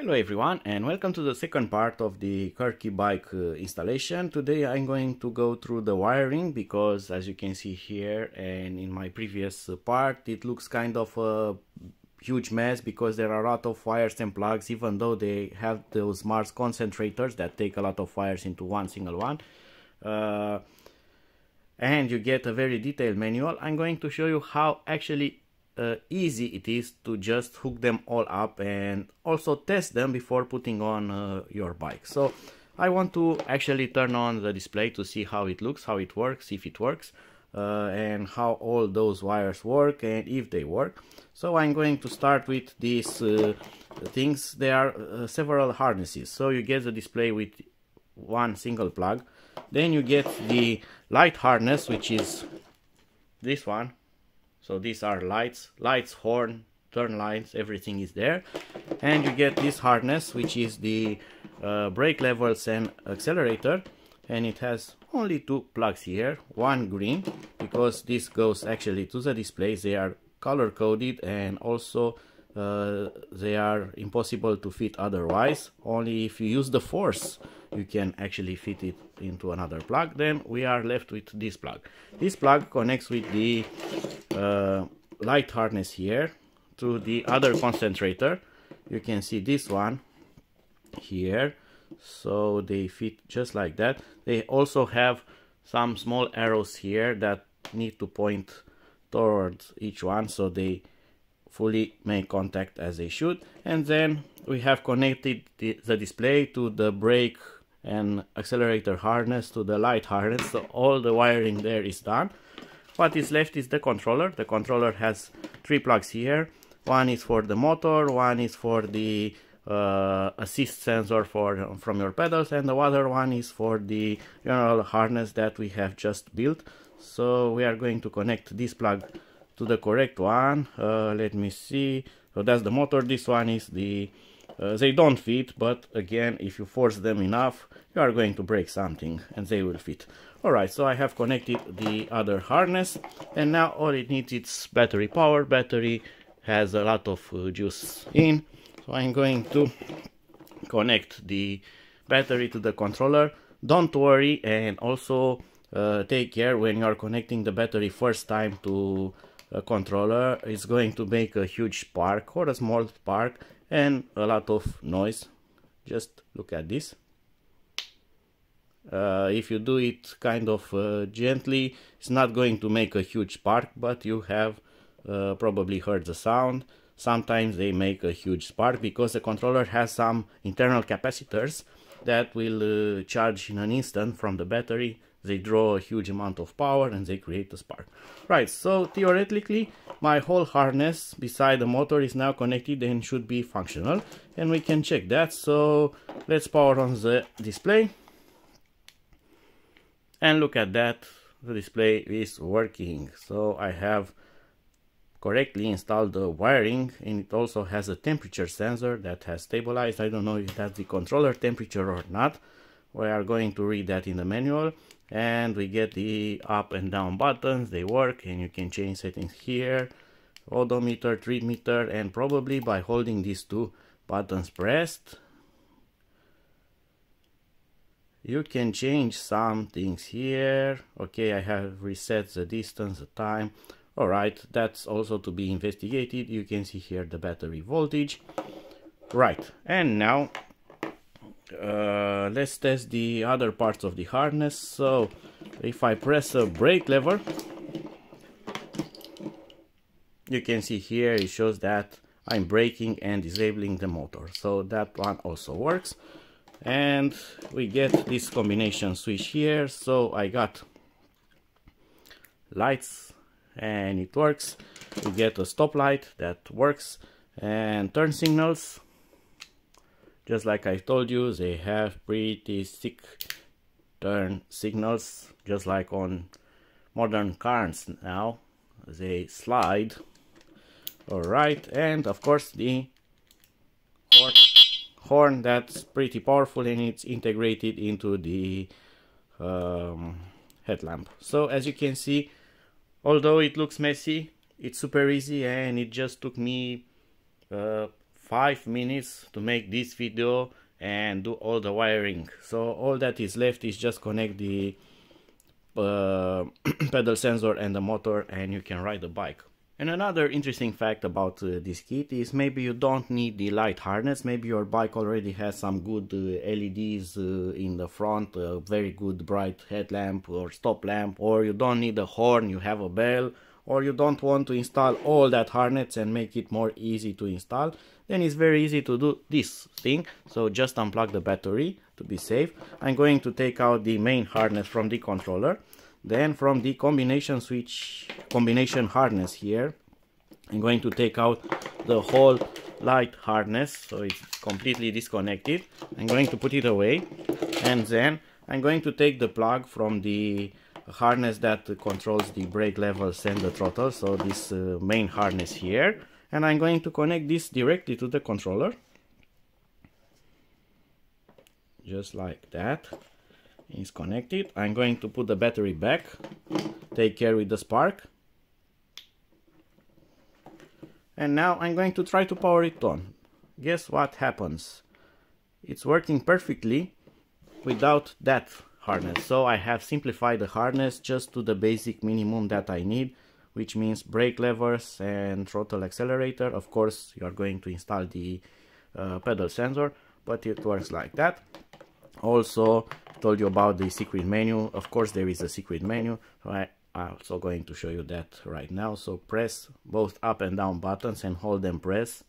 Hello everyone, and welcome to the second part of the KirbE bike installation. Today I'm going to go through the wiring because, as you can see here and in my previous part, it looks kind of a huge mess because there are a lot of wires and plugs, even though they have those Mars concentrators that take a lot of wires into one single one. And you get a very detailed manual. I'm going to show you how actually easy it is to just hook them all up and also test them before putting on your bike. So I want to actually turn on the display to see how it looks, how it works, if it works, and how all those wires work and if they work. So I'm going to start with these things. There are several harnesses, so you get the display with one single plug, then you get the light harness, which is this one. So these are lights, horn, turn lines, everything is there. And you get this harness, which is the brake levels and accelerator. And it has only two plugs here, one green, because this goes actually to the displays. They are color coded and also they are impossible to fit otherwise. Only if you use the force, you can actually fit it into another plug. Then we are left with this plug. This plug connects with the light harness here to the other concentrator. You can see this one here, so they fit just like that. They also have some small arrows here that need to point towards each one, so they fully make contact as they should. And then we have connected the display to the brake and accelerator harness to the light harness, so all the wiring there is done. What is left is the controller. The controller has three plugs here. One is for the motor, one is for the assist sensor from your pedals, and the other one is for the general harness that we have just built. So we are going to connect this plug to the correct one. Let me see. So that's the motor. This one is the... they don't fit, but again, if you force them enough, you are going to break something and they will fit. Alright, so I have connected the other harness, and now all it needs is battery power. Battery has a lot of juice in, so I'm going to connect the battery to the controller. Don't worry, and also take care when you are connecting the battery first time to a controller. It's going to make a huge spark or a small spark and a lot of noise. Just look at this. If you do it kind of gently, it's not going to make a huge spark, but you have probably heard the sound. Sometimes they make a huge spark because the controller has some internal capacitors that will charge in an instant from the battery. They draw a huge amount of power and they create a spark. Right, so theoretically my whole harness beside the motor is now connected and should be functional, and we can check that. So let's power on the display, and look at that, the display is working. So I have correctly installed the wiring, and it also has a temperature sensor that has stabilized. I don't know if that's the controller temperature or not. We are going to read that in the manual. And we get the up and down buttons. They work, and you can change settings here. Odometer, trip meter, and probably by holding these two buttons pressed, you can change some things here. Okay, I have reset the distance, the time. Alright, that's also to be investigated. You can see here the battery voltage. Right, and now let's test the other parts of the harness. So if I press a brake lever, you can see here it shows that I'm braking and disabling the motor, so that one also works. And we get this combination switch here, so I got lights and it works. We get a stop light that works, and turn signals. Just like I told you, they have pretty thick turn signals, just like on modern cars now. They slide. Alright, and of course the horn, that's pretty powerful, and it's integrated into the headlamp. So as you can see, although it looks messy, it's super easy, and it just took me 5 minutes to make this video and do all the wiring. So all that is left is just connect the pedal sensor and the motor, and you can ride the bike. And another interesting fact about this kit is maybe you don't need the light harness. Maybe your bike already has some good LEDs in the front, a very good bright headlamp or stop lamp, or you don't need a horn, you have a bell, or you don't want to install all that harness and make it more easy to install. Then it's very easy to do this thing. So just unplug the battery to be safe. I'm going to take out the main harness from the controller. Then from the combination switch, combination harness here, I'm going to take out the whole light harness, so it's completely disconnected. I'm going to put it away, and then I'm going to take the plug from the harness that controls the brake levels and the throttle, so this main harness here, and I'm going to connect this directly to the controller, just like that. Is connected. I'm going to put the battery back. Take care with the spark. And now I'm going to try to power it on. Guess what happens? It's working perfectly without that harness. So I have simplified the harness just to the basic minimum that I need, which means brake levers and throttle accelerator. Of course, you are going to install the pedal sensor, but it works like that. Also, told you about the secret menu. Of course, there is a secret menu. I'm also going to show you that right now. So press both up and down buttons and hold them pressed.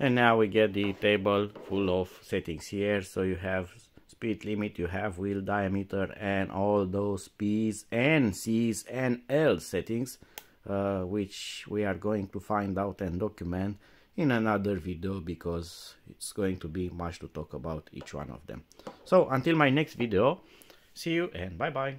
And now we get the table full of settings here. So you have speed limit, you have wheel diameter, and all those P's and C's and L settings, which we are going to find out and document in another video, because it's going to be much to talk about each one of them. So until my next video, see you and bye bye.